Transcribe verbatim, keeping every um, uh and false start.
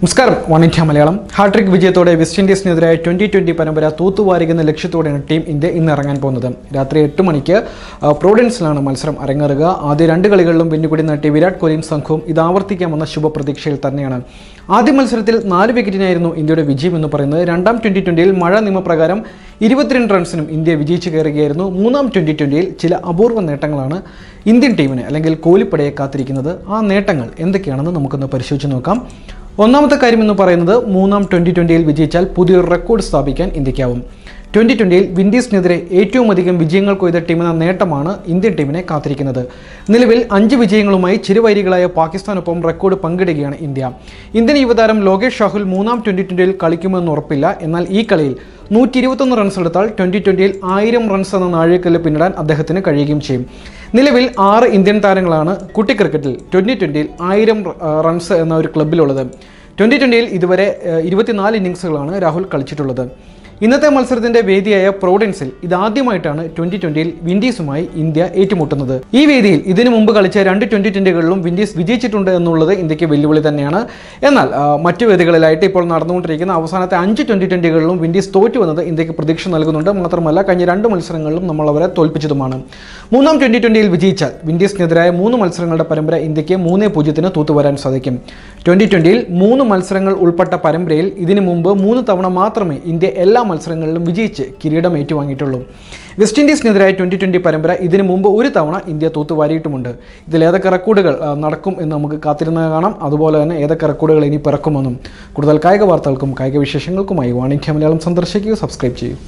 Muskar, one in Tamalam, Hartrick Vijay, West Indies Nether, twenty twenty Panabara, Tutu Warig and the lecture team in the Inarangan Ponadam. Ratri Tumanica, Prudence Lana Malsram Arangaraga, Adi Randagalum, Vinukudina, Tivirat Korim Sankum, Idavartikam on the Shuba Prediction Tarnana. Adi Malsratil, Narvikinarino, India Vijay Munoparana, Randam twenty twenty, Madanima Pragaram, Irivatrin Transinum, India Vijay Chigaragano, Munam twenty twenty, Chilla Aburvan Netanglana, Indian Tavin, Langal Koli Pade Katrikinada, A Netangal, in the Kanana, Namukana Persuchanokam. ഒന്നാമത്തെ കാര്യം എന്ന് പറയുന്നത് മൂന്നാം twenty twenty ൽ വിജയിച്ചാൽ പുതിയൊരു record സ്ഥാപിക്കാൻ ഇന്ത്യക്കാവും. twenty twenty ൽ വിൻഡീസിനെതിരെ ഏറ്റവും അധികം വിജയങ്ങൾ കൊയ്ത ടീമെന്ന നേട്ടമാണ് ഇന്ത്യൻ ടീമിനെ കാത്തിരിക്കുന്നത്. നിലവിൽ അഞ്ച് വിജയങ്ങളുമായി ചിരവൈരികളായ പാകിസ്ഥാനൊപ്പം റെക്കോർഡ് പങ്കിടുകയാണ് ഇന്ത്യ. ഇന്ത്യൻ യുവതാരം ലോകേഷ് രാഹുൽ മൂന്നാം twenty twenty ൽ കളിക്കുമെന്ന് ഉറപ്പില്ല. എന്നാൽ ഈ കളിയിൽ നൂറ്റി ഇരുപത്തിയൊന്ന് റൺസ് എടുത്താൽ twenty twenty ൽ ആയിരം റൺസ് എന്ന നാഴികക്കല്ല് പിന്നിടാൻ അദ്ദേഹത്തിന് കഴിയുകയും ചെയ്യും. നിലവിൽ ആറ് ഇന്ത്യൻ താരങ്ങളാണ് കുട്ടി ക്രിക്കറ്റിൽ twenty twenty ൽ ആയിരം റൺസ് എന്ന ഒരു ക്ലബ്ബിലുള്ളത്. twenty twenty ൽ ഇതുവരെ ഇരുപത്തിനാല് ഇന്നിംഗ്സുകളാണ് രാഹുൽ കളിച്ചിട്ടുള്ളത്. ഇന്നത്തെ മത്സരത്തിന്റെ വേദിയായ പ്രൊവിഡൻസിൽ ഇതാദ്യമായിട്ടാണ് twenty twenty ൽ വിൻഡീസുമായി ഇന്ത്യ ഏറ്റുമുട്ടുന്നത്. ഈ വേദിയിൽ ഇതിനു മുമ്പ് കളിച്ച രണ്ട് twenty twenty കളിലും വിൻഡീസ് വിജയിച്ചിട്ടുണ്ട് എന്നുള്ളത് ഇന്ത്യക്ക് വെല്ലുവിളി തന്നെയാണ്. എന്നാൽ മറ്റു വേദികളിലായിട്ട് ഇപ്പോൾ നടന്നുകൊണ്ടിരിക്കുന്ന അവസാനത്തെ അഞ്ച് twenty twenty കളിലും വിൻഡീസ് തോറ്റു വന്നത് ഇന്ത്യക്ക് പ്രതീക്ഷ നൽകുന്നുണ്ട്. മാത്രമല്ല കഴിഞ്ഞ രണ്ട് മത്സരങ്ങളിലും നമ്മൾ അവരെ തോൽപ്പിച്ചതുമാണ്. മൂന്നാം twenty twenty ൽ വിജയിച്ചാൽ വിൻഡീസിനെതിരായ മൂന്ന് മത്സരങ്ങളുടെ പരമ്പര ഇന്ത്യക്ക് മൂന്ന് പൂജ്യത്തിന് തൂത്തുവരാൻ സാധിക്കും. twenty twenty ൽ മൂന്ന് മത്സരങ്ങൾ ഉൾപ്പെട്ട പരമ്പരയിൽ ഇതിനു മുമ്പ് മൂന്ന് തവണ മാത്രമേ ഇന്ത്യ എല്ലാ മത്സരങ്ങളിലും വിജയിച്ച് കിരീടം ഏറ്റുവാങ്ങിയിട്ടുള്ളൂ. വെസ്റ്റ് ഇൻഡീസിനെതിരായ ട്വന്റി ട്വന്റി പരമ്പര ഇതിനു മുമ്പ് ഒരു തവണ ഇന്ത്യ തൂത്തുവാരിയിട്ടുമുണ്ട്. ഇതിൽ ഏതൊക്കെ റെക്കോർഡുകൾ നടക്കും എന്ന് നമുക്ക് കാത്തിരുന്ന് കാണാം. അതുപോലെ തന്നെ ഏതൊക്കെ റെക്കോർഡുകൾ ഇനി പിറക്കുമെന്നും. കൂടുതൽ കായിക വാർത്തകൾക്കും കായിക വിശേഷങ്ങൾക്കുമായി വാണിജ്യ മലയാളം സന്ദർശിക്കുകയോ സബ്സ്ക്രൈബ് ചെയ്യൂ.